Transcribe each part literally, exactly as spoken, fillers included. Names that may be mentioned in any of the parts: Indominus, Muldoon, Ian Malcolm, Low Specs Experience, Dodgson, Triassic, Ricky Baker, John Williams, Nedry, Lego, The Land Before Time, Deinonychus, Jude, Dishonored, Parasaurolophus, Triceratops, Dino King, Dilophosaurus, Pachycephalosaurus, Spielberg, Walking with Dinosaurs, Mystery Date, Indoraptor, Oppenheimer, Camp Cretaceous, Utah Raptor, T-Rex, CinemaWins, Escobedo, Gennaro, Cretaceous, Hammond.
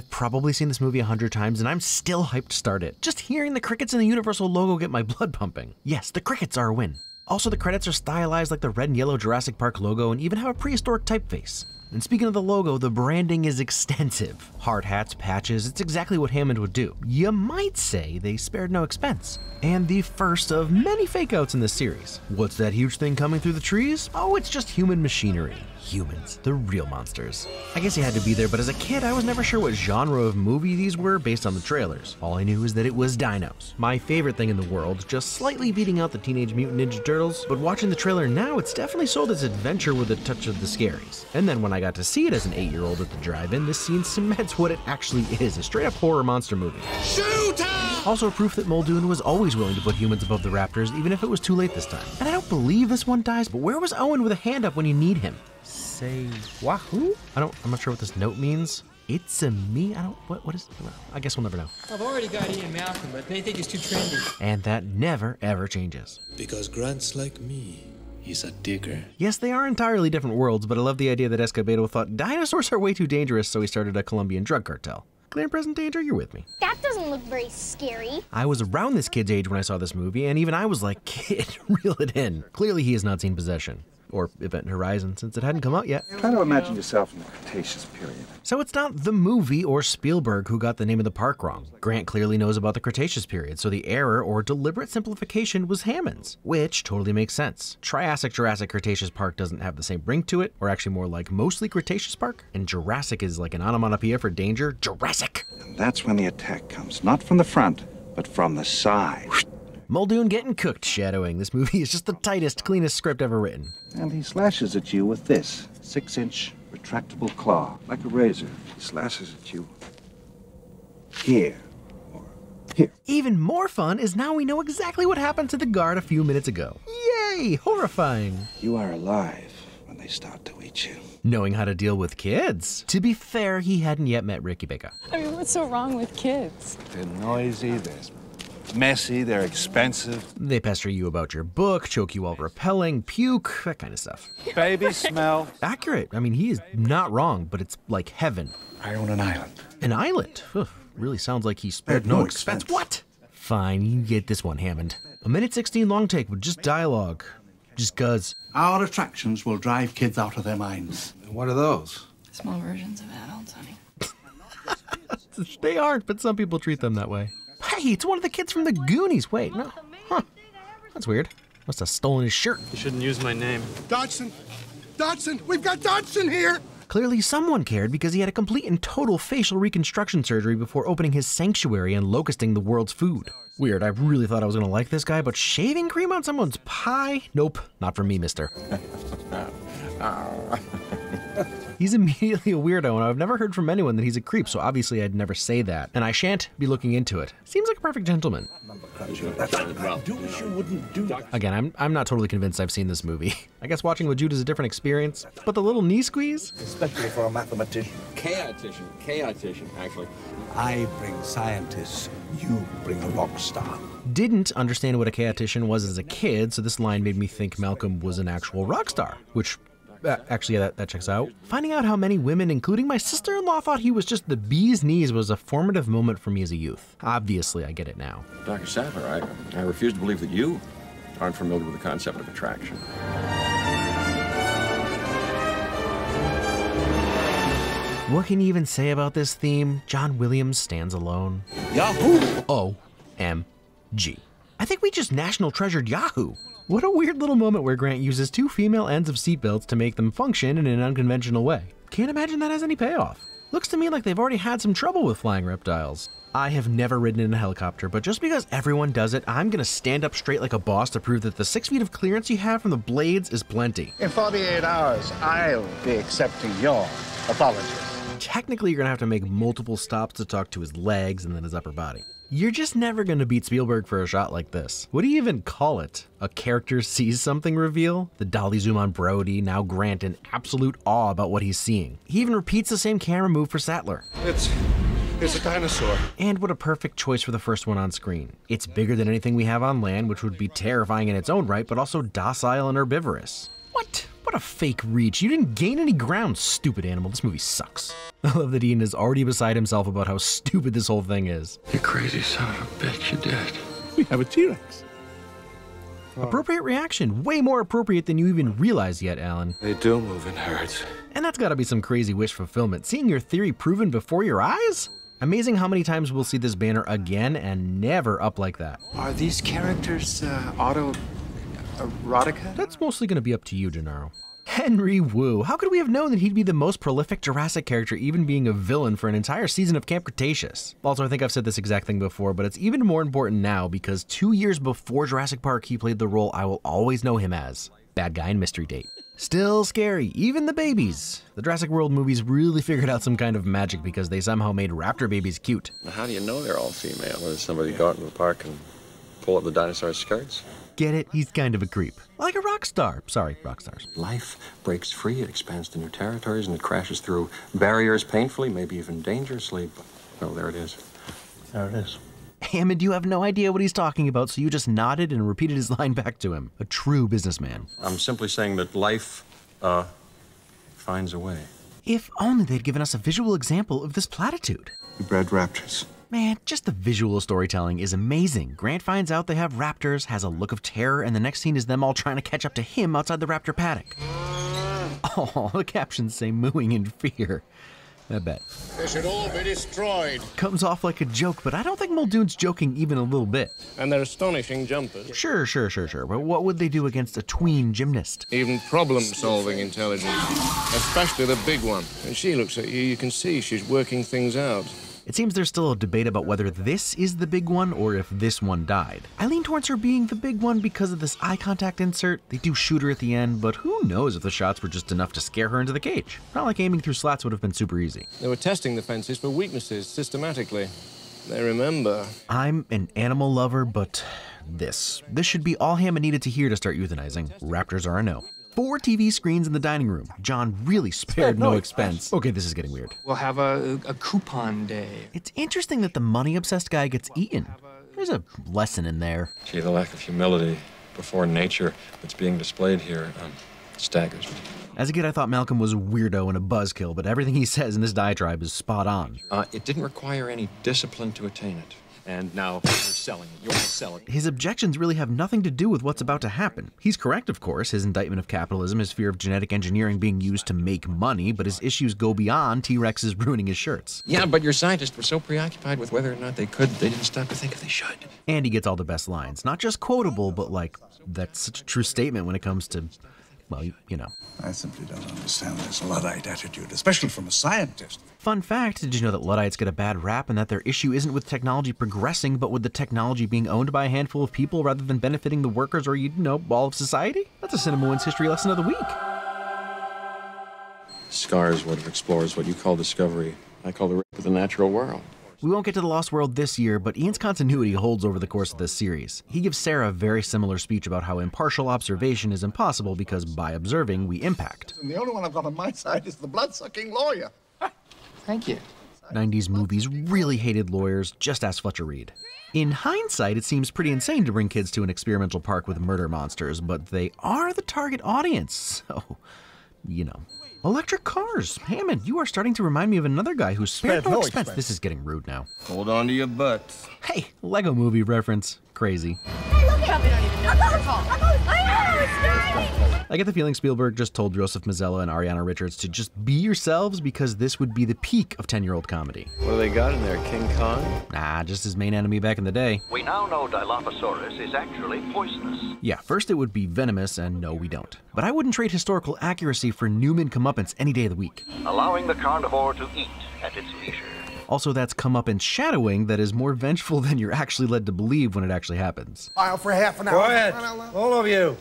I've probably seen this movie a hundred times and I'm still hyped to start it. Just hearing the crickets and the Universal logo get my blood pumping. Yes, the crickets are a win. Also, the credits are stylized like the red and yellow Jurassic Park logo and even have a prehistoric typeface. And speaking of the logo, the branding is extensive. Hard hats, patches, it's exactly what Hammond would do. You might say they spared no expense. And the first of many fake-outs in this series. What's that huge thing coming through the trees? Oh, it's just human machinery. Humans, the real monsters. I guess he had to be there, but as a kid, I was never sure what genre of movie these were based on the trailers. All I knew is that it was dinos. My favorite thing in the world, just slightly beating out the Teenage Mutant Ninja Turtles, but watching the trailer now, it's definitely sold as adventure with a touch of the scaries. And then when I got to see it as an eight-year-old at the drive-in, this scene cements what it actually is, a straight-up horror monster movie. Shoot! Also proof that Muldoon was always willing to put humans above the raptors, even if it was too late this time. And I don't believe this one dies, but where was Owen with a hand up when you need him? Say wahoo? I don't, I'm not sure what this note means. It's a me, I don't, what, what is, I guess we'll never know. I've already got Ian Malcolm, but they think he's too trendy. And that never, ever changes. Because Grant's like me. He's a digger. Yes, they are entirely different worlds, but I love the idea that Escobedo thought dinosaurs are way too dangerous, so he started a Colombian drug cartel. Clear and present danger, you're with me. That doesn't look very scary. I was around this kid's age when I saw this movie, and even I was like, kid, reel it in. Clearly he has not seen Possession, or Event Horizon, since it hadn't come out yet. Try to imagine yourself in the Cretaceous period. So it's not the movie or Spielberg who got the name of the park wrong. Grant clearly knows about the Cretaceous period, so the error or deliberate simplification was Hammond's, which totally makes sense. Triassic Jurassic Cretaceous Park doesn't have the same ring to it, or actually more like mostly Cretaceous Park, and Jurassic is like an onomatopoeia for danger, Jurassic! And that's when the attack comes, not from the front, but from the side. Muldoon getting cooked shadowing. This movie is just the tightest, cleanest script ever written. And he slashes at you with this six-inch retractable claw. Like a razor, he slashes at you here or here. Even more fun is now we know exactly what happened to the guard a few minutes ago. Yay! Horrifying! You are alive when they start to eat you. Knowing how to deal with kids. To be fair, he hadn't yet met Ricky Baker. I mean, what's so wrong with kids? They're noisy, they're messy, they're expensive. They pester you about your book, choke you while rappelling, puke, that kind of stuff. Baby smell. Accurate. I mean, he is not wrong, but it's like heaven. I own an island. An island? Ugh, really sounds like he spared no expense. expense. What? Fine, you get this one, Hammond. A minute sixteen long take with just dialogue. Just cuz. Our attractions will drive kids out of their minds. What are those? Small versions of adults, honey. They aren't, but some people treat them that way. Hey, it's one of the kids from the Goonies. Wait, no. Huh. That's weird. Must have stolen his shirt. You shouldn't use my name. Dodgson! Dodgson! We've got Dodgson here! Clearly someone cared because he had a complete and total facial reconstruction surgery before opening his sanctuary and locusting the world's food. Weird, I really thought I was gonna like this guy, but shaving cream on someone's pie? Nope, not for me, mister. He's immediately a weirdo, and I've never heard from anyone that he's a creep, so obviously I'd never say that. And I shan't be looking into it. Seems like a perfect gentleman. Again, I'm, I'm not totally convinced I've seen this movie. I guess watching with Jude is a different experience, but the little knee squeeze? Especially for a mathematician. Chaotician, chaotician, actually. I bring scientists, you bring a rock star. Didn't understand what a chaotician was as a kid, so this line made me think Malcolm was an actual rock star, which Uh, actually, yeah, that, that checks out. Finding out how many women, including my sister-in-law, thought he was just the bee's knees was a formative moment for me as a youth. Obviously, I get it now. Doctor Sattler, I, I refuse to believe that you aren't familiar with the concept of attraction. What can you even say about this theme? John Williams stands alone. Yahoo! O M G. I think we just national treasured Yahoo. What a weird little moment where Grant uses two female ends of seatbelts to make them function in an unconventional way. Can't imagine that has any payoff. Looks to me like they've already had some trouble with flying reptiles. I have never ridden in a helicopter, but just because everyone does it, I'm gonna stand up straight like a boss to prove that the six feet of clearance you have from the blades is plenty. In forty-eight hours, I'll be accepting your apology. Technically, you're gonna have to make multiple stops to talk to his legs and then his upper body. You're just never gonna beat Spielberg for a shot like this. What do you even call it? A character sees something reveal? The dolly zoom on Brody, now Grant in absolute awe about what he's seeing. He even repeats the same camera move for Sattler. It's, it's a dinosaur. And what a perfect choice for the first one on screen. It's bigger than anything we have on land, which would be terrifying in its own right, but also docile and herbivorous. What? What a fake reach. You didn't gain any ground, stupid animal. This movie sucks. I love that Ian is already beside himself about how stupid this whole thing is. You crazy son of a bitch, you're dead. We have a T-Rex. Oh. Appropriate reaction. Way more appropriate than you even realize yet, Alan. They do move in herds. And that's gotta be some crazy wish fulfillment. Seeing your theory proven before your eyes? Amazing how many times we'll see this banner again and never up like that. Are these characters uh, auto-erotica? That's mostly gonna be up to you, Gennaro. Henry Wu. How could we have known that he'd be the most prolific Jurassic character, even being a villain for an entire season of Camp Cretaceous? Also, I think I've said this exact thing before, but it's even more important now because two years before Jurassic Park, he played the role I will always know him as, bad guy in Mystery Date. Still scary, even the babies. The Jurassic World movies really figured out some kind of magic because they somehow made raptor babies cute. How do you know they're all female? Or does somebody go out in the park and pull up the dinosaur skirts? Get it? He's kind of a creep. Like a rock star. Sorry, rock stars. Life breaks free, it expands to new territories, and it crashes through barriers painfully, maybe even dangerously. But, oh, there it is. There it is. Hammond, you have no idea what he's talking about, so you just nodded and repeated his line back to him. A true businessman. I'm simply saying that life, uh, finds a way. If only they'd given us a visual example of this platitude. We bred raptors. Man, just the visual storytelling is amazing. Grant finds out they have raptors, has a look of terror, and the next scene is them all trying to catch up to him outside the raptor paddock. Oh, the captions say mooing in fear. I bet. They should all be destroyed. Comes off like a joke, but I don't think Muldoon's joking even a little bit. And they're astonishing jumpers. Sure, sure, sure, sure. But what would they do against a tween gymnast? Even problem-solving intelligence, especially the big one. When she looks at you, you can see she's working things out. It seems there's still a debate about whether this is the big one or if this one died. I lean towards her being the big one because of this eye contact insert. They do shoot her at the end, but who knows if the shots were just enough to scare her into the cage. Not like aiming through slats would have been super easy. They were testing the fences for weaknesses systematically. They remember. I'm an animal lover, but this. This should be all Hammond needed to hear to start euthanizing. Raptors are a no. Four T V screens in the dining room. John really spared no expense. Okay, this is getting weird. We'll have a, a coupon day. It's interesting that the money-obsessed guy gets eaten. There's a lesson in there. See, the lack of humility before nature that's being displayed here um, staggers me. As a kid, I thought Malcolm was a weirdo and a buzzkill, but everything he says in this diatribe is spot on. Uh, it didn't require any discipline to attain it. And now you're selling it. You're selling it. His objections really have nothing to do with what's about to happen. He's correct, of course, his indictment of capitalism, his fear of genetic engineering being used to make money, but his issues go beyond T-Rexes ruining his shirts. Yeah, but your scientists were so preoccupied with whether or not they could, they didn't stop to think if they should. And he gets all the best lines. Not just quotable, but like, that's such a true statement when it comes to, well, you know. I simply don't understand this Luddite attitude, especially from a scientist. Fun fact, did you know that Luddites get a bad rap and that their issue isn't with technology progressing, but with the technology being owned by a handful of people rather than benefiting the workers or, you know, all of society? That's a CinemaWins history lesson of the week. Scars would have explores what you call discovery. I call the rape of the natural world. We won't get to the Lost World this year, but Ian's continuity holds over the course of this series. He gives Sarah a very similar speech about how impartial observation is impossible because by observing, we impact. And the only one I've got on my side is the blood-sucking lawyer. Thank you. nineties movies really hated lawyers, just ask Fletcher Reed. In hindsight, it seems pretty insane to bring kids to an experimental park with murder monsters, but they are the target audience, so, you know. Electric cars. Hammond, you are starting to remind me of another guy who spared no expense. This is getting rude now. Hold on to your butts. Hey, Lego movie reference. Crazy. Hey, look at me. I get the feeling Spielberg just told Joseph Mazzello and Ariana Richards to just be yourselves because this would be the peak of ten-year-old comedy. What do they got in there, King Kong? Nah, just his main enemy back in the day. We now know Dilophosaurus is actually poisonous. Yeah, first it would be venomous, and no, we don't. But I wouldn't trade historical accuracy for Newman comeuppance any day of the week. Allowing the carnivore to eat at its leisure. Also, that's comeuppance shadowing that is more vengeful than you're actually led to believe when it actually happens. I'll for half an hour. Go ahead, all of you.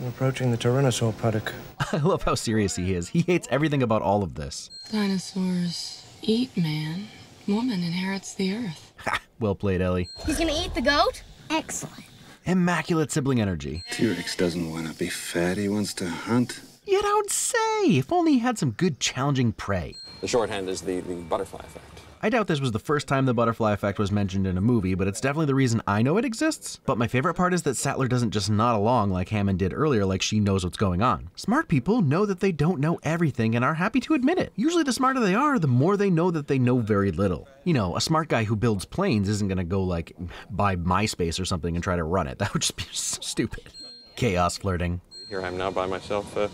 I'm approaching the Tyrannosaur paddock. I love how serious he is. He hates everything about all of this. Dinosaurs eat man. Woman inherits the earth. Ha! Well played, Ellie. He's gonna eat the goat? Excellent. Immaculate sibling energy. T-Rex doesn't want to be fed. He wants to hunt. You don't say! If only he had some good, challenging prey. The shorthand is the, the butterfly effect. I doubt this was the first time the butterfly effect was mentioned in a movie, but it's definitely the reason I know it exists. But my favorite part is that Sattler doesn't just nod along like Hammond did earlier, like she knows what's going on. Smart people know that they don't know everything and are happy to admit it. Usually the smarter they are, the more they know that they know very little. You know, a smart guy who builds planes isn't gonna go like buy MySpace or something and try to run it. That would just be so stupid. Chaos flirting. Here I am now by myself, uh,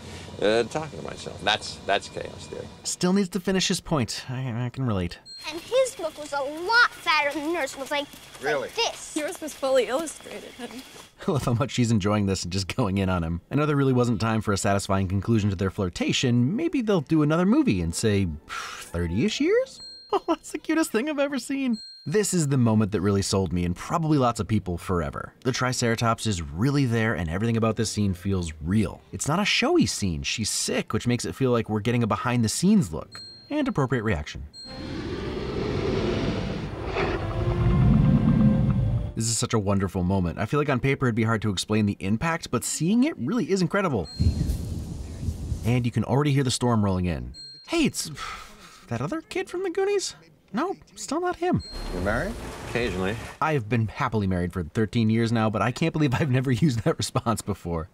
uh, talking to myself. That's that's chaos theory. Still needs to finish his point. I, I can relate. And his book was a lot fatter than yours. Was like, really? Like this. Yours was fully illustrated. Honey. I love how much she's enjoying this and just going in on him. I know there really wasn't time for a satisfying conclusion to their flirtation. Maybe they'll do another movie in, say, thirty-ish years? Oh, that's the cutest thing I've ever seen. This is the moment that really sold me, and probably lots of people forever. The Triceratops is really there, and everything about this scene feels real. It's not a showy scene. She's sick, which makes it feel like we're getting a behind-the-scenes look. And appropriate reaction. This is such a wonderful moment. I feel like on paper it'd be hard to explain the impact, but seeing it really is incredible. And you can already hear the storm rolling in. Hey, it's that other kid from the Goonies? No, still not him. You're married? Occasionally. I've been happily married for thirteen years now, but I can't believe I've never used that response before.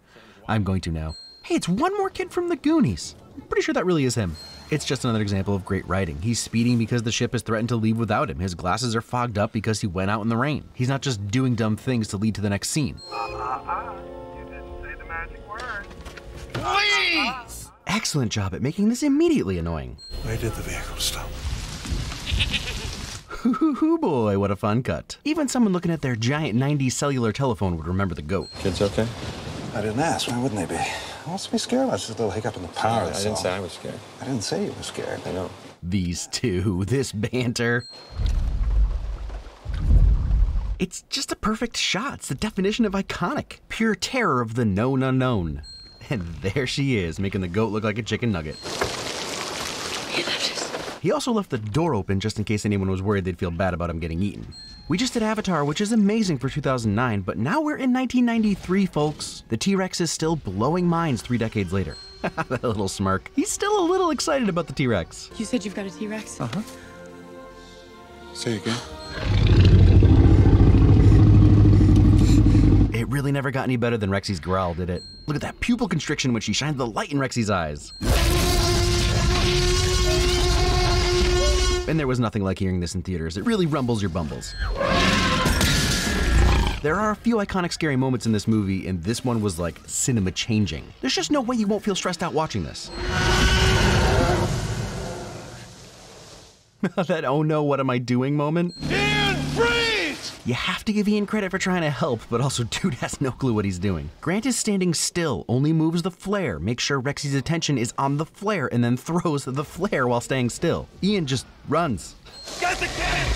I'm going to now. Hey, it's one more kid from the Goonies. I'm pretty sure that really is him. It's just another example of great writing. He's speeding because the ship has threatened to leave without him. His glasses are fogged up because he went out in the rain. He's not just doing dumb things to lead to the next scene. Uh, uh, uh. You didn't say the magic word. Please! Uh, uh, uh. Excellent job at making this immediately annoying. Where did the vehicle stop? Hoo-hoo-hoo, boy, what a fun cut. Even someone looking at their giant nineties cellular telephone would remember the goat. Kids okay? I didn't ask. Why wouldn't they be? I must be scared. That's just a little hiccup in the power. I didn't say I was scared. I didn't say you were scared. I know. These two, this banter. It's just a perfect shot. It's the definition of iconic. Pure terror of the known unknown. And there she is, making the goat look like a chicken nugget. He also left the door open just in case anyone was worried they'd feel bad about him getting eaten. We just did Avatar, which is amazing for two thousand nine, but now we're in nineteen ninety-three, folks. The T-Rex is still blowing minds three decades later. That little smirk. He's still a little excited about the T-Rex. You said you've got a T-Rex? Uh-huh. Say again. It really never got any better than Rexy's growl, did it? Look at that pupil constriction when she shines the light in Rexy's eyes. And there was nothing like hearing this in theaters. It really rumbles your bumbles. There are a few iconic scary moments in this movie, and this one was like cinema changing. There's just no way you won't feel stressed out watching this. That oh no, what am I doing moment? Ian, freeze! You have to give Ian credit for trying to help, but also dude has no clue what he's doing. Grant is standing still, only moves the flare, makes sure Rexy's attention is on the flare, and then throws the flare while staying still. Ian just runs. Get the kid!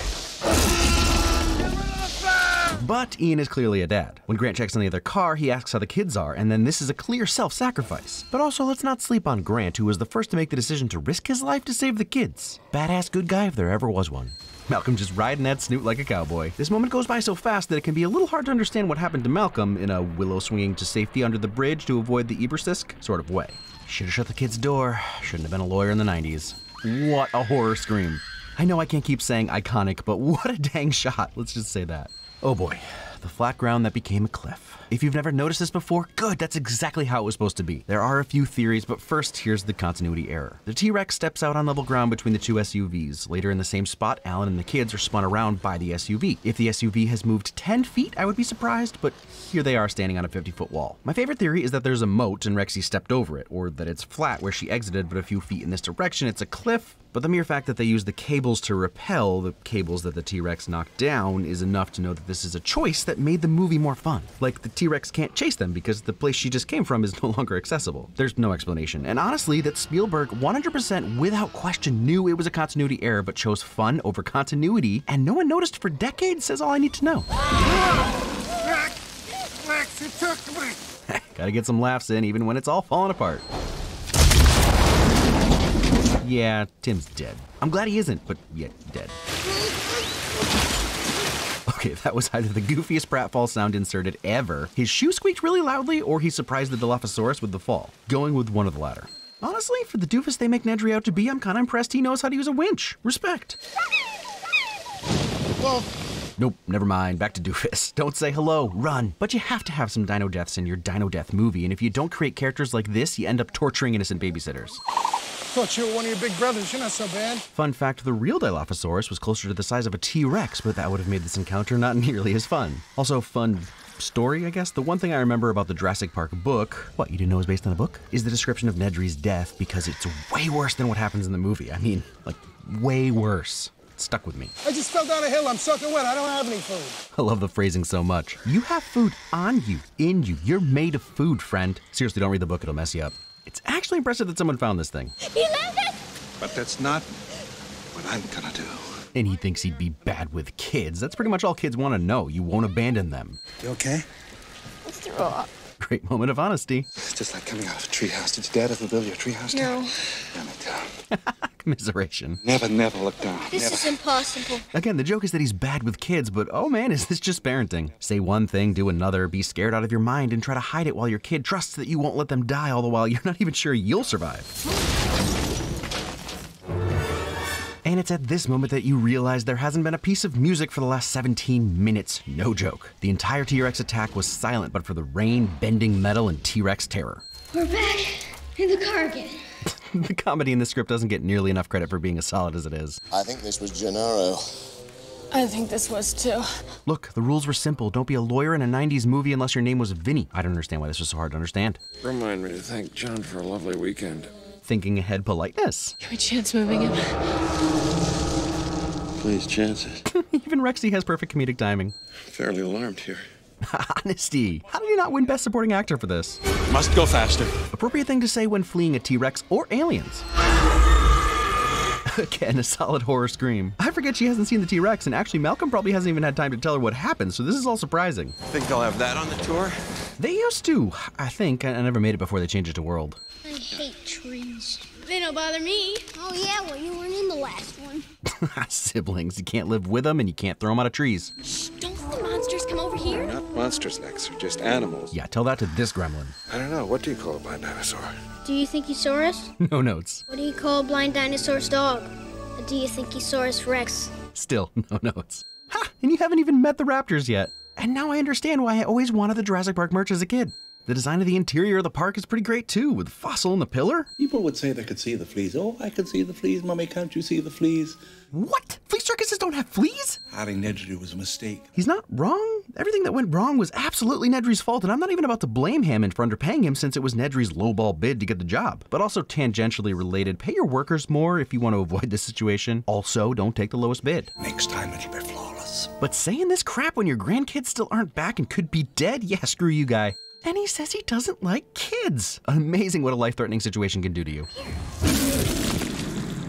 But Ian is clearly a dad. When Grant checks on the other car, he asks how the kids are, and then this is a clear self-sacrifice. But also, let's not sleep on Grant, who was the first to make the decision to risk his life to save the kids. Badass good guy if there ever was one. Malcolm just riding that snoot like a cowboy. This moment goes by so fast that it can be a little hard to understand what happened to Malcolm in a willow swinging to safety under the bridge to avoid the Ebersisk sort of way. Should've shut the kid's door. Shouldn't have been a lawyer in the nineties. What a horror scream. I know I can't keep saying iconic, but what a dang shot. Let's just say that. Oh boy, the flat ground that became a cliff. If you've never noticed this before, good, that's exactly how it was supposed to be. There are a few theories, but first, here's the continuity error. The T-Rex steps out on level ground between the two S U Vs. Later in the same spot, Alan and the kids are spun around by the S U V. If the S U V has moved ten feet, I would be surprised, but here they are standing on a fifty-foot wall. My favorite theory is that there's a moat and Rexy stepped over it, or that it's flat where she exited, but a few feet in this direction, it's a cliff. But the mere fact that they use the cables to rappel, the cables that the T-Rex knocked down, is enough to know that this is a choice that made the movie more fun. Like, the T-Rex can't chase them because the place she just came from is no longer accessible. There's no explanation. And honestly, that Spielberg one hundred percent without question knew it was a continuity error, but chose fun over continuity, and no one noticed for decades says all I need to know. Rex, Rex, it took me. Gotta get some laughs in even when it's all falling apart. Yeah, Tim's dead. I'm glad he isn't, but yet dead. Okay, that was either the goofiest pratfall sound inserted ever, his shoe squeaked really loudly, or he surprised the Dilophosaurus with the fall. Going with one of the latter. Honestly, for the doofus they make Nedry out to be, I'm kinda impressed he knows how to use a winch. Respect. Well... Nope, never mind, back to Doofus. Don't say hello, run. But you have to have some dino deaths in your dino death movie, and if you don't create characters like this, you end up torturing innocent babysitters. Thought you were one of your big brothers, you're not so bad. Fun fact, the real Dilophosaurus was closer to the size of a T-Rex, but that would have made this encounter not nearly as fun. Also, fun story, I guess. The one thing I remember about the Jurassic Park book, what, you didn't know it was based on a book? Is the description of Nedry's death, because it's way worse than what happens in the movie. I mean, like, way worse. Stuck with me. I just fell down a hill, I'm soaking wet, I don't have any food. I love the phrasing so much. You have food on you, in you, you're made of food, friend. Seriously, don't read the book, it'll mess you up. It's actually impressive that someone found this thing. You love it! But that's not what I'm gonna do. And he thinks he'd be bad with kids. That's pretty much all kids want to know. You won't abandon them. You okay? Let's throw up. Great moment of honesty. It's just like coming out of a treehouse. Did your dad ever build your treehouse? No. Down? Yeah, look down. Commiseration. Never, never look down. This never. Is impossible. Again, the joke is that he's bad with kids, but oh man, is this just parenting? Say one thing, do another, be scared out of your mind, and try to hide it while your kid trusts that you won't let them die, all the while you're not even sure you'll survive. And it's at this moment that you realize there hasn't been a piece of music for the last seventeen minutes, no joke. The entire T-Rex attack was silent, but for the rain, bending metal, and T-Rex terror. We're back in the car again. The comedy in this script doesn't get nearly enough credit for being as solid as it is. I think this was Gennaro. I think this was too. Look, the rules were simple. Don't be a lawyer in a nineties movie unless your name was Vinny. I don't understand why this was so hard to understand. Remind me to thank John for a lovely weekend. Thinking ahead politeness. Can we chance moving him? Please chance it. Even Rexy has perfect comedic timing. Fairly alarmed here. Honesty. How did you not win Best Supporting Actor for this? Must go faster. Appropriate thing to say when fleeing a T-Rex or aliens. Again, a solid horror scream. I forget she hasn't seen the T-Rex, and actually Malcolm probably hasn't even had time to tell her what happened, so this is all surprising. Think they'll have that on the tour? They used to, I think. I, I never made it before they changed it to World. I hate trees. They don't bother me. Oh yeah, well you weren't in the last one. Siblings, you can't live with them and you can't throw them out of trees. Shh, don't let the monsters come over here. They're not monsters, Lex, they're just animals. Yeah, tell that to this gremlin. I don't know, what do you call a blind dinosaur? Do you think he saw us? No notes. What do you call a blind dinosaur's dog? Or do you think he saw us, Rex? Still, no notes. Ha! And you haven't even met the raptors yet. And now I understand why I always wanted the Jurassic Park merch as a kid. The design of the interior of the park is pretty great too, with fossil and the pillar. People would say they could see the fleas. Oh, I could see the fleas, Mommy, can't you see the fleas? What? Flea circuses don't have fleas? Having Nedry was a mistake. He's not wrong. Everything that went wrong was absolutely Nedry's fault, and I'm not even about to blame Hammond for underpaying him since it was Nedry's lowball bid to get the job. But also tangentially related, pay your workers more if you want to avoid this situation. Also, don't take the lowest bid. Next time it'll be flawless. But saying this crap when your grandkids still aren't back and could be dead? Yeah, screw you, guy. And he says he doesn't like kids. Amazing what a life-threatening situation can do to you.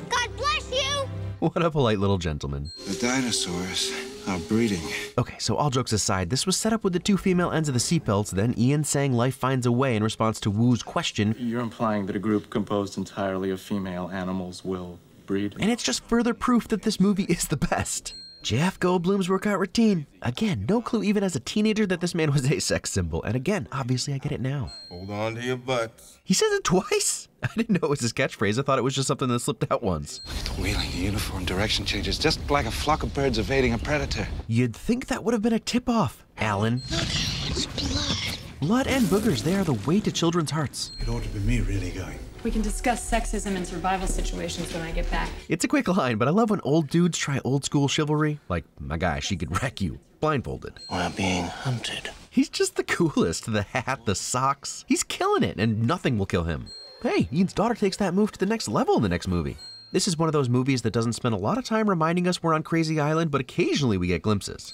God bless you! What a polite little gentleman. The dinosaurs are breeding. Okay, so all jokes aside, this was set up with the two female ends of the seatbelts, then Ian sang Life Finds a Way in response to Wu's question. You're implying that a group composed entirely of female animals will breed? And it's just further proof that this movie is the best. Jeff Goldblum's workout routine. Again, no clue even as a teenager that this man was a sex symbol. And again, obviously I get it now. Hold on to your butts. He says it twice? I didn't know it was his catchphrase. I thought it was just something that slipped out once. Look at the wheeling, the uniform direction changes, just like a flock of birds evading a predator. You'd think that would have been a tip-off, Alan. Look, it's blood. Blood and boogers, they are the way to children's hearts. It ought to be me really going. We can discuss sexism and survival situations when I get back. It's a quick line, but I love when old dudes try old school chivalry. Like, my guy, she could wreck you, blindfolded. We're being hunted. He's just the coolest, the hat, the socks. He's killing it, and nothing will kill him. Hey, Ian's daughter takes that move to the next level in the next movie. This is one of those movies that doesn't spend a lot of time reminding us we're on Crazy Island, but occasionally we get glimpses.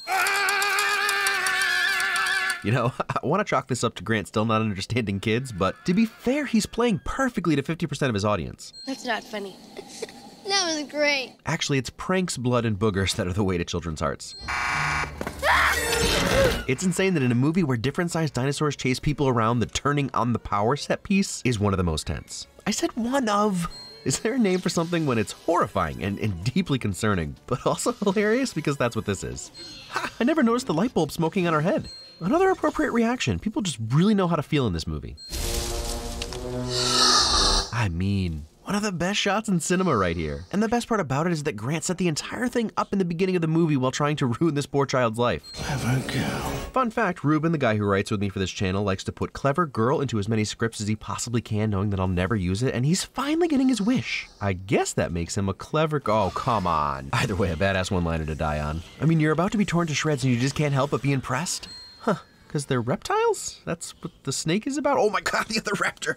You know, I want to chalk this up to Grant still not understanding kids, but to be fair, he's playing perfectly to fifty percent of his audience. That's not funny. That was great. Actually, it's pranks, blood, and boogers that are the way to children's hearts. It's insane that in a movie where different-sized dinosaurs chase people around, the turning on the power set piece is one of the most tense. I said one of. Is there a name for something when it's horrifying and, and deeply concerning, but also hilarious because that's what this is? Ha, I never noticed the light bulb smoking on her head. Another appropriate reaction. People just really know how to feel in this movie. I mean, One of the best shots in cinema right here. And the best part about it is that Grant set the entire thing up in the beginning of the movie while trying to ruin this poor child's life. Clever girl. Fun fact, Ruben, the guy who writes with me for this channel, likes to put clever girl into as many scripts as he possibly can, knowing that I'll never use it, and he's finally getting his wish. I guess that makes him a clever... Oh, come on. Either way, a badass one-liner to die on. I mean, you're about to be torn to shreds and you just can't help but be impressed? Huh, because they're reptiles? That's what the snake is about? Oh my god, the other raptor!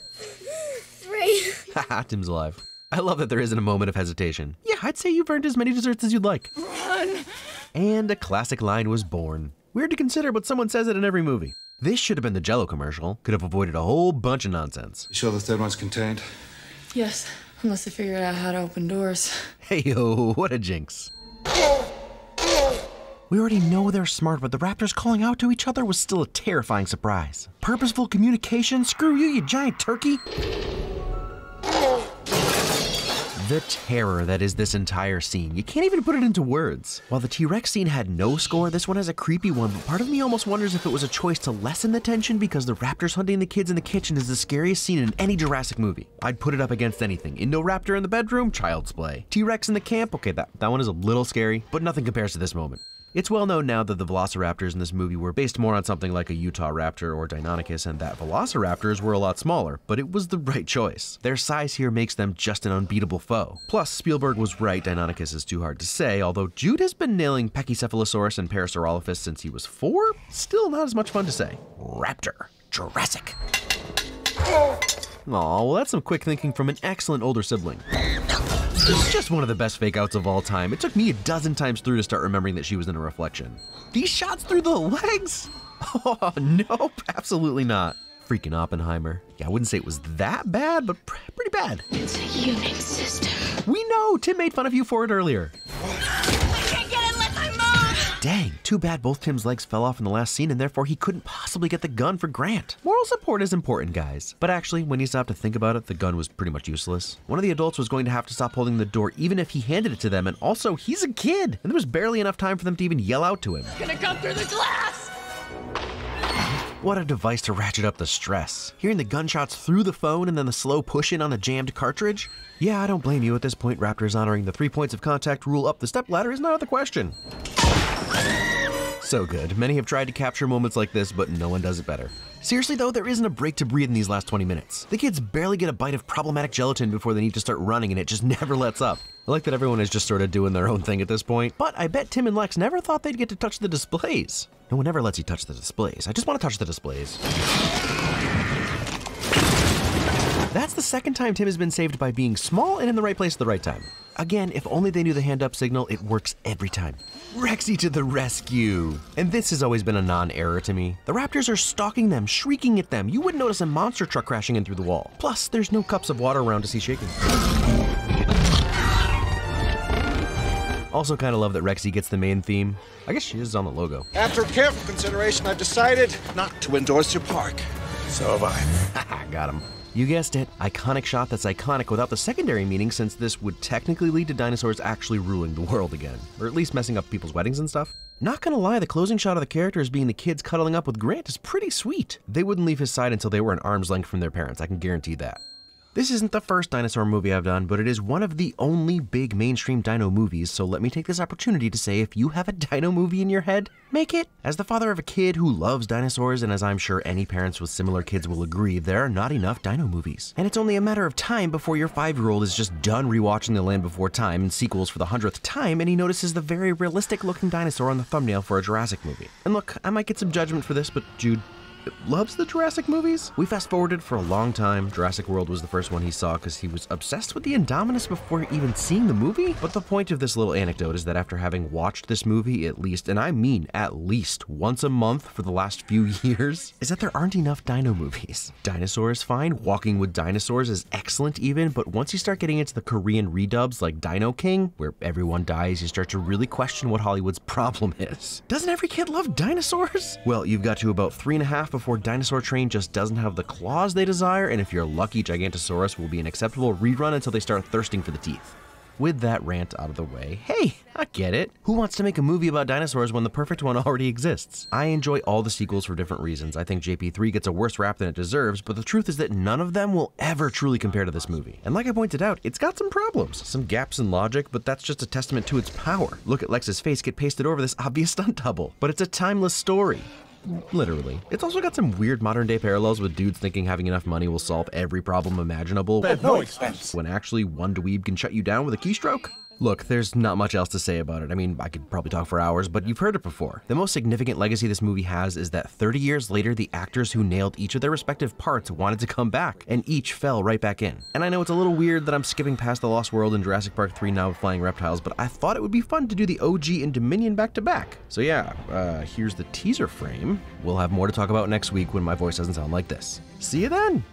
Haha, Tim's alive. I love that there isn't a moment of hesitation. Yeah, I'd say you've earned as many desserts as you'd like. Run! And a classic line was born. Weird to consider, but someone says it in every movie. This should have been the Jell-O commercial. Could have avoided a whole bunch of nonsense. You sure the third one's contained? Yes, unless they figured out how to open doors. Hey yo, what a jinx. We already know they're smart, but the raptors calling out to each other was still a terrifying surprise. Purposeful communication? Screw you, you giant turkey! The terror that is this entire scene. You can't even put it into words. While the T-Rex scene had no score, this one has a creepy one, but part of me almost wonders if it was a choice to lessen the tension because the raptors hunting the kids in the kitchen is the scariest scene in any Jurassic movie. I'd put it up against anything. Indoraptor in the bedroom, child's play. T-Rex in the camp, okay, that, that one is a little scary, but nothing compares to this moment. It's well known now that the velociraptors in this movie were based more on something like a Utah Raptor or Deinonychus, and that velociraptors were a lot smaller, but it was the right choice. Their size here makes them just an unbeatable foe. Plus, Spielberg was right, Deinonychus is too hard to say, although Jude has been nailing Pachycephalosaurus and Parasaurolophus since he was four? Still not as much fun to say. Raptor. Jurassic. Aw, well that's some quick thinking from an excellent older sibling. It's just one of the best fake-outs of all time. It took me a dozen times through to start remembering that she was in a reflection. These shots through the legs? Oh, nope, absolutely not. Freaking Oppenheimer. Yeah, I wouldn't say it was that bad, but pretty bad. It's a human system. We know! Tim made fun of you for it earlier. I can't get unless I move! Dang, too bad both Tim's legs fell off in the last scene and therefore he couldn't possibly get the gun for Grant. Moral support is important, guys. But actually, when you stop to think about it, the gun was pretty much useless. One of the adults was going to have to stop holding the door even if he handed it to them, and also, he's a kid! And there was barely enough time for them to even yell out to him. It's gonna come through the glass! What a device to ratchet up the stress. Hearing the gunshots through the phone and then the slow push-in on the jammed cartridge? Yeah, I don't blame you at this point. Raptors honoring the three points of contact rule up the stepladder is not out of the question. So good. Many have tried to capture moments like this, but no one does it better. Seriously though, there isn't a break to breathe in these last twenty minutes. The kids barely get a bite of problematic gelatin before they need to start running, and it just never lets up. I like that everyone is just sort of doing their own thing at this point, but I bet Tim and Lex never thought they'd get to touch the displays. No one ever lets you touch the displays. I just want to touch the displays. That's the second time Tim has been saved by being small and in the right place at the right time. Again, if only they knew the hand-up signal, it works every time. Rexy to the rescue! And this has always been a non-error to me. The raptors are stalking them, shrieking at them. You wouldn't notice a monster truck crashing in through the wall. Plus, there's no cups of water around to see shaking. Also kind of love that Rexy gets the main theme. I guess she is on the logo. After careful consideration, I've decided not to endorse your park. So have I. Haha, got him. You guessed it, iconic shot that's iconic without the secondary meaning, since this would technically lead to dinosaurs actually ruling the world again, or at least messing up people's weddings and stuff. Not gonna lie, the closing shot of the characters being the kids cuddling up with Grant is pretty sweet. They wouldn't leave his side until they were an arm's length from their parents, I can guarantee that. This isn't the first dinosaur movie I've done, but it is one of the only big mainstream dino movies, so let me take this opportunity to say if you have a dino movie in your head, make it! As the father of a kid who loves dinosaurs, and as I'm sure any parents with similar kids will agree, there are not enough dino movies. And it's only a matter of time before your five-year-old is just done rewatching The Land Before Time and sequels for the hundredth time, and he notices the very realistic-looking dinosaur on the thumbnail for a Jurassic movie. And look, I might get some judgment for this, but Jude loves the Jurassic movies? We fast-forwarded for a long time. Jurassic World was the first one he saw because he was obsessed with the Indominus before even seeing the movie. But the point of this little anecdote is that after having watched this movie at least, and I mean at least once a month for the last few years, is that there aren't enough dino movies. Dinosaur is fine, Walking with Dinosaurs is excellent even, but once you start getting into the Korean redubs like Dino King, where everyone dies, you start to really question what Hollywood's problem is. Doesn't every kid love dinosaurs? Well, you've got to about three and a half before Dinosaur Train just doesn't have the claws they desire, and if you're lucky, Gigantosaurus will be an acceptable rerun until they start thirsting for the teeth. With that rant out of the way, hey, I get it. Who wants to make a movie about dinosaurs when the perfect one already exists? I enjoy all the sequels for different reasons. I think J P three gets a worse rap than it deserves, but the truth is that none of them will ever truly compare to this movie. And like I pointed out, it's got some problems, some gaps in logic, but that's just a testament to its power. Look at Lex's face get pasted over this obvious stunt double, but it's a timeless story. Literally. It's also got some weird modern day parallels with dudes thinking having enough money will solve every problem imaginable at no expense, when actually one dweeb can shut you down with a keystroke? Look, there's not much else to say about it. I mean, I could probably talk for hours, but you've heard it before. The most significant legacy this movie has is that thirty years later, the actors who nailed each of their respective parts wanted to come back, and each fell right back in. And I know it's a little weird that I'm skipping past The Lost World and Jurassic Park three now with flying reptiles, but I thought it would be fun to do the O G and Dominion back to back. So yeah, uh, here's the teaser frame. We'll have more to talk about next week when my voice doesn't sound like this. See you then!